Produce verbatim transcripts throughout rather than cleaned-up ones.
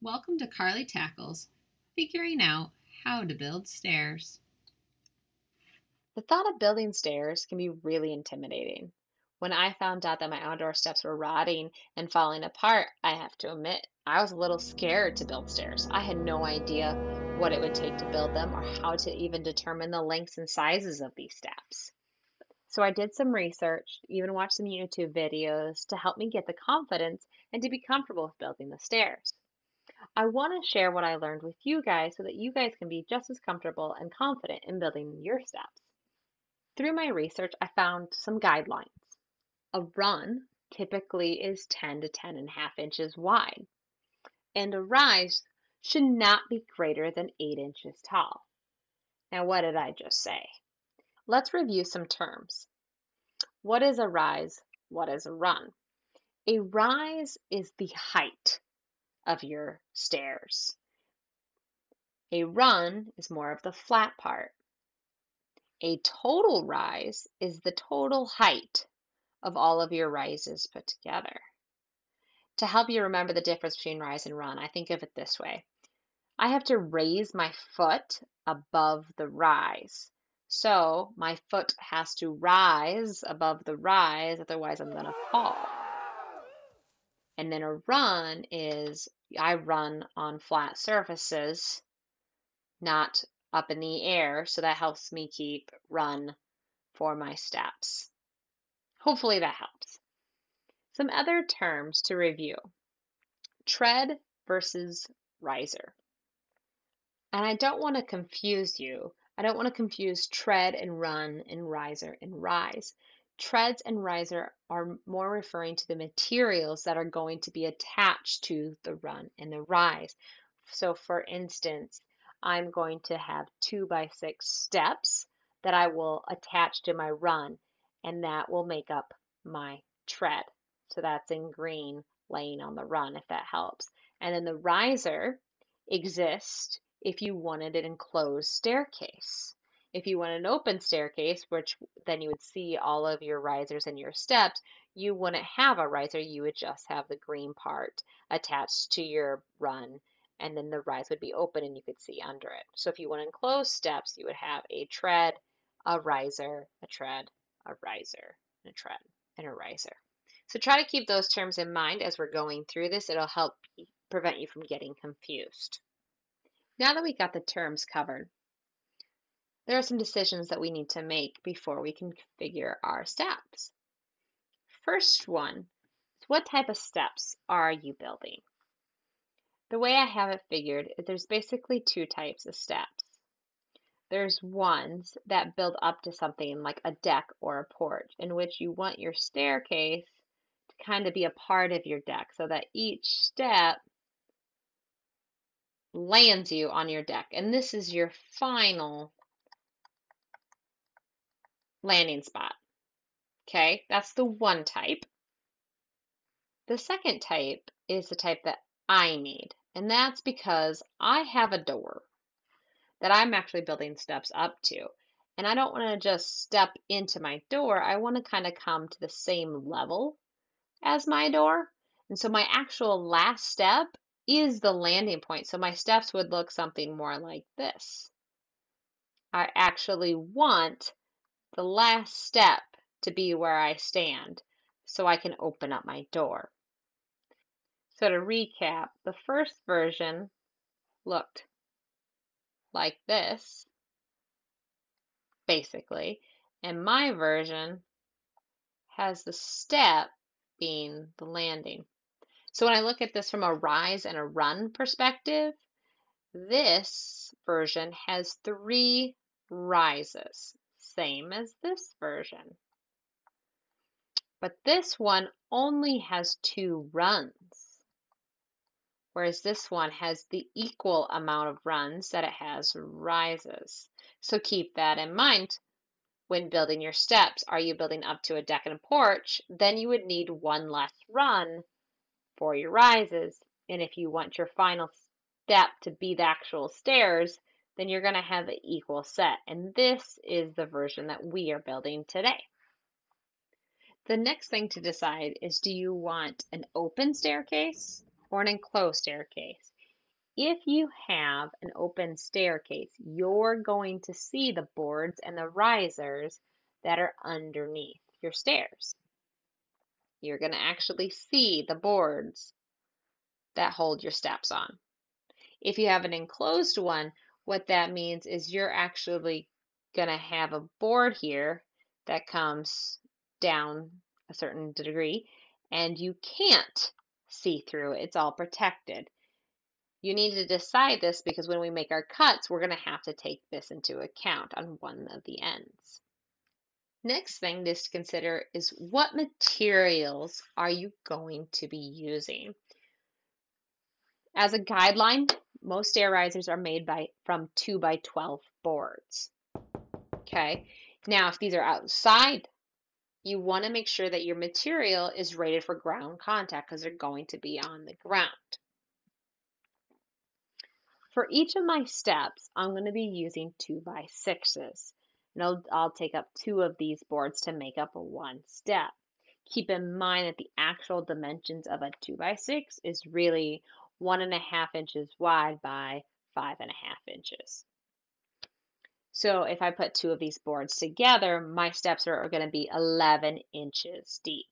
Welcome to Carly Tackles, figuring out how to build stairs. The thought of building stairs can be really intimidating. When I found out that my outdoor steps were rotting and falling apart, I have to admit, I was a little scared to build stairs. I had no idea what it would take to build them or how to even determine the lengths and sizes of these steps. So I did some research, even watched some YouTube videos to help me get the confidence and to be comfortable with building the stairs. I want to share what I learned with you guys so that you guys can be just as comfortable and confident in building your steps. Through my research, I found some guidelines. A run typically is ten to ten and a half inches wide, and a rise should not be greater than eight inches tall. Now, what did I just say? Let's review some terms. What is a rise? What is a run? A rise is the height of your stairs. A run is more of the flat part. A total rise is the total height of all of your rises put together. To help you remember the difference between rise and run, I think of it this way. I have to raise my foot above the rise. So my foot has to rise above the rise, otherwise I'm gonna fall. And then a run is I run on flat surfaces, not up in the air. So that helps me keep run for my steps. Hopefully that helps. Some other terms to review. Tread versus riser. And I don't want to confuse you. I don't want to confuse tread and run and riser and rise. Treads and riser are more referring to the materials that are going to be attached to the run and the rise. So for instance, I'm going to have two by six steps that I will attach to my run, and that will make up my tread. So that's in green, laying on the run, if that helps. And then the riser exists if you wanted an enclosed staircase. If you want an open staircase, which then you would see all of your risers and your steps, you wouldn't have a riser, you would just have the green part attached to your run, and then the rise would be open and you could see under it. So if you want enclosed steps, you would have a tread, a riser, a tread, a riser, and a tread, and a riser. So try to keep those terms in mind as we're going through this. It'll help prevent you from getting confused. Now that we got the terms covered, there are some decisions that we need to make before we can configure our steps. First one is, what type of steps are you building? The way I have it figured is there's basically two types of steps. There's ones that build up to something like a deck or a porch, in which you want your staircase to kind of be a part of your deck so that each step lands you on your deck. And this is your final landing spot. Okay, that's the one type. The second type is the type that I need, and that's because I have a door that I'm actually building steps up to, and I don't want to just step into my door. I want to kind of come to the same level as my door, and so my actual last step is the landing point. So my steps would look something more like this. I actually want the last step to be where I stand so I can open up my door. So to recap, the first version looked like this, basically, and my version has the step being the landing. So when I look at this from a rise and a run perspective, this version has three rises. Same as this version. But this one only has two runs, whereas this one has the equal amount of runs that it has rises. So keep that in mind when building your steps. Are you building up to a deck and a porch? Then you would need one less run for your rises. And if you want your final step to be the actual stairs, then you're going to have an equal set. And this is the version that we are building today. The next thing to decide is, do you want an open staircase or an enclosed staircase? If you have an open staircase, you're going to see the boards and the risers that are underneath your stairs. You're going to actually see the boards that hold your steps on. If you have an enclosed one, what that means is you're actually going to have a board here that comes down a certain degree, and you can't see through it. It's all protected. You need to decide this because when we make our cuts, we're going to have to take this into account on one of the ends. Next thing is to consider is what materials are you going to be using? As a guideline, most stair risers are made by from two by twelve boards. Okay, now if these are outside, you want to make sure that your material is rated for ground contact because they're going to be on the ground. For each of my steps, I'm going to be using two by sixes. And I'll, I'll take up two of these boards to make up a one step. Keep in mind that the actual dimensions of a two by six is really one and a half inches wide by five and a half inches. So if I put two of these boards together, my steps are, are going to be eleven inches deep.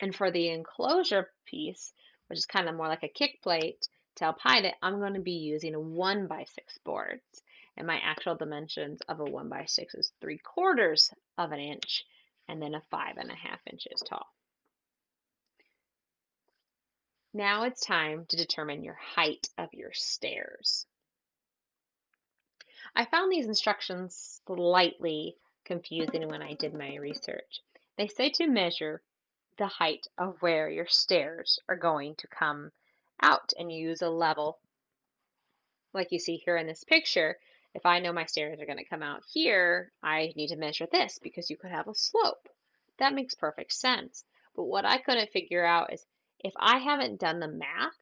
And for the enclosure piece, which is kind of more like a kick plate to help hide it, I'm going to be using a one by six boards. And my actual dimensions of a one by six is three quarters of an inch and then a five and a half inches tall. Now it's time to determine your height of your stairs. I found these instructions slightly confusing when I did my research. They say to measure the height of where your stairs are going to come out, and you use a level like you see here in this picture. If I know my stairs are going to come out here, I need to measure this because you could have a slope. That makes perfect sense. But what I couldn't figure out is if I haven't done the math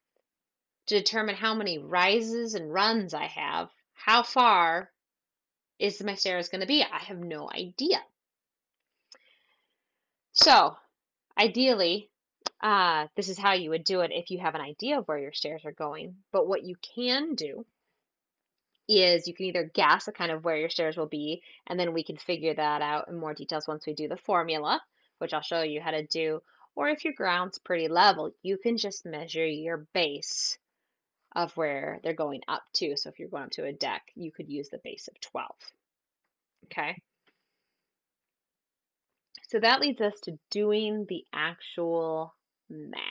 to determine how many rises and runs I have, how far is my stairs going to be? I have no idea. So ideally, uh, this is how you would do it if you have an idea of where your stairs are going. But what you can do is you can either guess a kind of where your stairs will be, and then we can figure that out in more details once we do the formula, which I'll show you how to do. Or if your ground's pretty level, you can just measure your base of where they're going up to. So if you're going up to a deck, you could use the base of twelve. Okay. So that leads us to doing the actual math.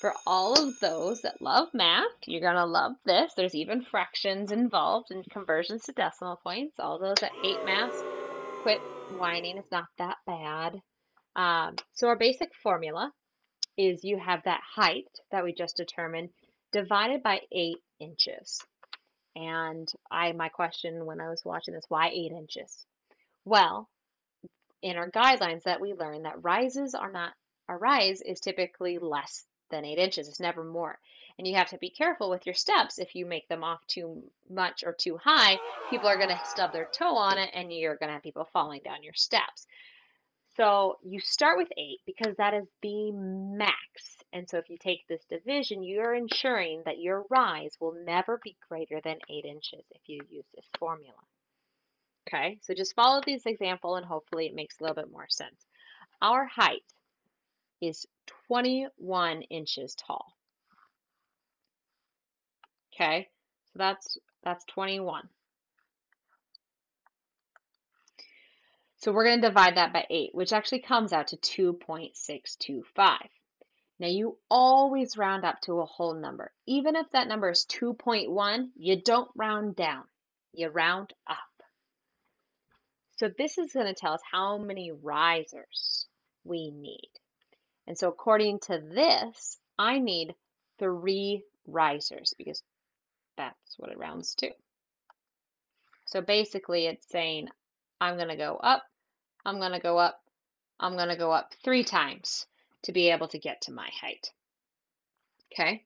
For all of those that love math, you're going to love this. There's even fractions involved and conversions to decimal points. All those that hate math, quit whining. It's not that bad. Um, so our basic formula is you have that height that we just determined divided by eight inches. And I, my question when I was watching this, why eight inches? Well, in our guidelines that we learned that rises are not, a rise is typically less than eight inches. It's never more. And you have to be careful with your steps. If you make them off too much or too high, people are going to stub their toe on it and you're going to have people falling down your steps. So you start with eight because that is the max. And so if you take this division, you're ensuring that your rise will never be greater than eight inches if you use this formula. Okay, so just follow this example and hopefully it makes a little bit more sense. Our height is twenty-one inches tall. Okay, so that's, that's twenty-one. So we're going to divide that by eight, which actually comes out to two point six two five. Now you always round up to a whole number. Even if that number is two point one, you don't round down, you round up. So this is going to tell us how many risers we need. And so according to this, I need three risers because that's what it rounds to. So basically it's saying I'm going to go up, I'm going to go up, I'm going to go up three times to be able to get to my height. Okay?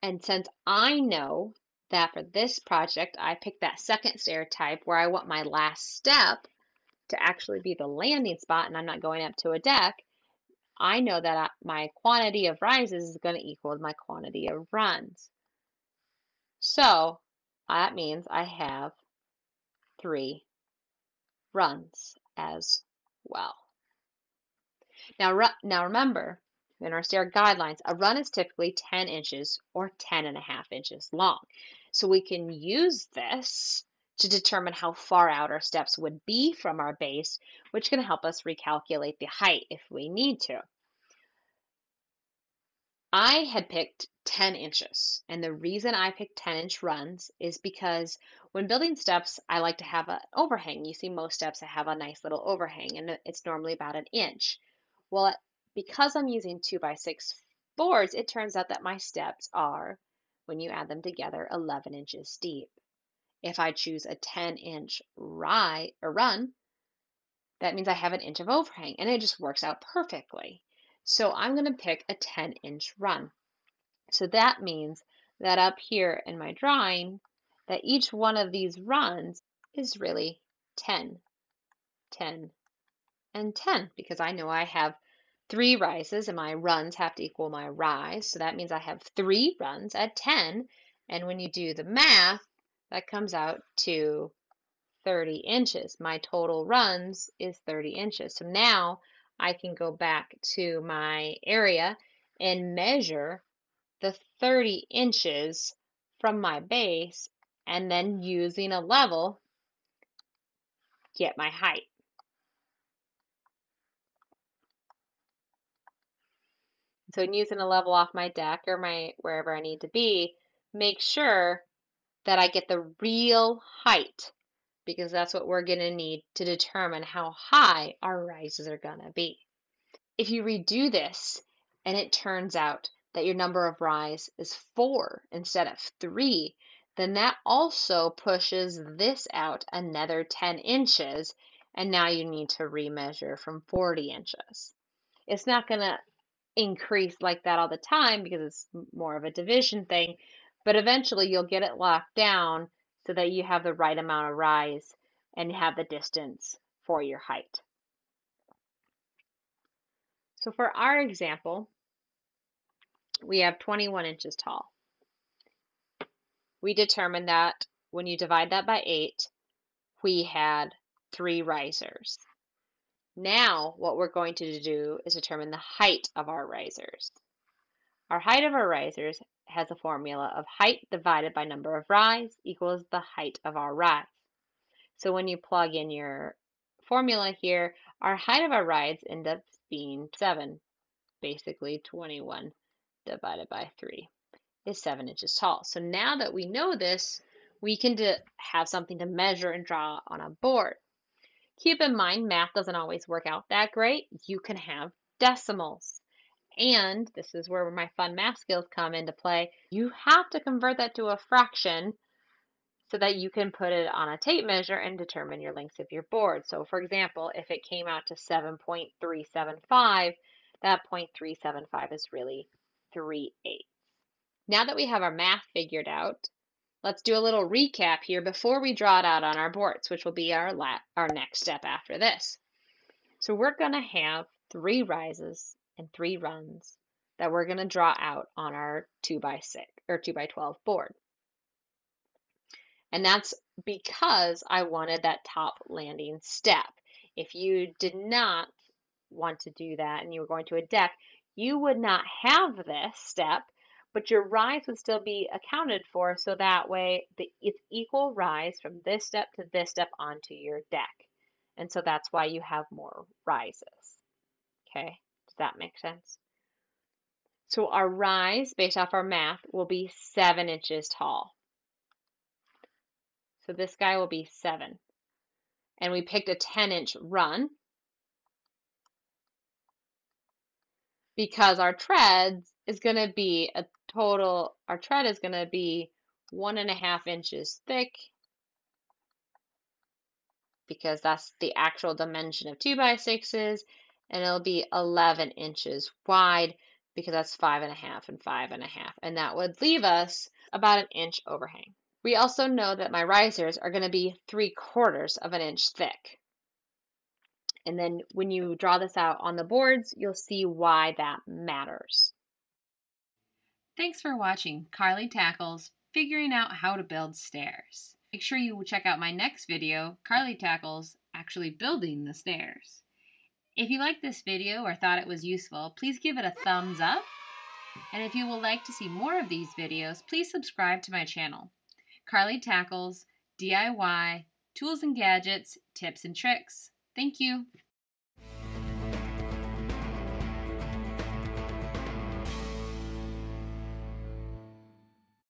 And since I know that for this project, I picked that second stair type where I want my last step to actually be the landing spot and I'm not going up to a deck, I know that my quantity of rises is going to equal my quantity of runs. So that means I have three runs as well. Now, now remember, in our stair guidelines, a run is typically ten inches or ten and a half inches long. So we can use this to determine how far out our steps would be from our base, which can help us recalculate the height if we need to. I had picked ten inches, and the reason I picked ten inch runs is because when building steps, I like to have an overhang. You see most steps that have a nice little overhang, and it's normally about an inch. Well, because I'm using two by six boards, it turns out that my steps are, when you add them together, eleven inches deep. If I choose a ten inch ride or run, that means I have an inch of overhang, and it just works out perfectly. So I'm going to pick a ten inch run. So that means that up here in my drawing, that each one of these runs is really ten, ten, and ten, because I know I have three rises and my runs have to equal my rise. So that means I have three runs at ten. And when you do the math, that comes out to thirty inches. My total runs is thirty inches. So now I can go back to my area and measure the thirty inches from my base, and then using a level, get my height. So using a level off my deck or my wherever I need to be, make sure that I get the real height, because that's what we're going to need to determine how high our rises are going to be. If you redo this and it turns out that your number of rise is four instead of three, then that also pushes this out another ten inches, and now you need to remeasure from forty inches. It's not going to increase like that all the time because it's more of a division thing, but eventually you'll get it locked down so that you have the right amount of rise and have the distance for your height. So for our example, we have twenty-one inches tall. We determined that when you divide that by eight, we had three risers. Now what we're going to do is determine the height of our risers. Our height of our risers has a formula of height divided by number of rise equals the height of our rise. So when you plug in your formula here, our height of our rise ends up being seven. Basically twenty-one divided by three is seven inches tall. So now that we know this, we can have something to measure and draw on a board. Keep in mind, math doesn't always work out that great. You can have decimals. And this is where my fun math skills come into play. You have to convert that to a fraction so that you can put it on a tape measure and determine your lengths of your board. So for example, if it came out to seven point three seven five, that point three seven five is really three eighths. Now that we have our math figured out, let's do a little recap here before we draw it out on our boards, which will be our, la our next step after this. So we're going to have three rises and three runs that we're going to draw out on our two by six or two by twelve board. And that's because I wanted that top landing step. If you did not want to do that and you were going to a deck, you would not have this step, but your rise would still be accounted for, so that way the, it's equal rise from this step to this step onto your deck. And so that's why you have more rises. Okay, does that make sense? So our rise, based off our math, will be seven inches tall. So this guy will be seven. And we picked a ten inch run because our treads is going to be a total, our tread is going to be one and a half inches thick, because that's the actual dimension of two by sixes, and it'll be eleven inches wide because that's five and a half and five and a half, and that would leave us about an inch overhang. We also know that my risers are going to be three quarters of an inch thick. And then when you draw this out on the boards, you'll see why that matters. Thanks for watching Carly Tackles, Figuring Out How to Build Stairs. Make sure you check out my next video, Carly Tackles, Actually Building the Stairs. If you liked this video or thought it was useful, please give it a thumbs up. And if you would like to see more of these videos, please subscribe to my channel, Carly Tackles, D I Y, Tools and Gadgets, Tips and Tricks. Thank you.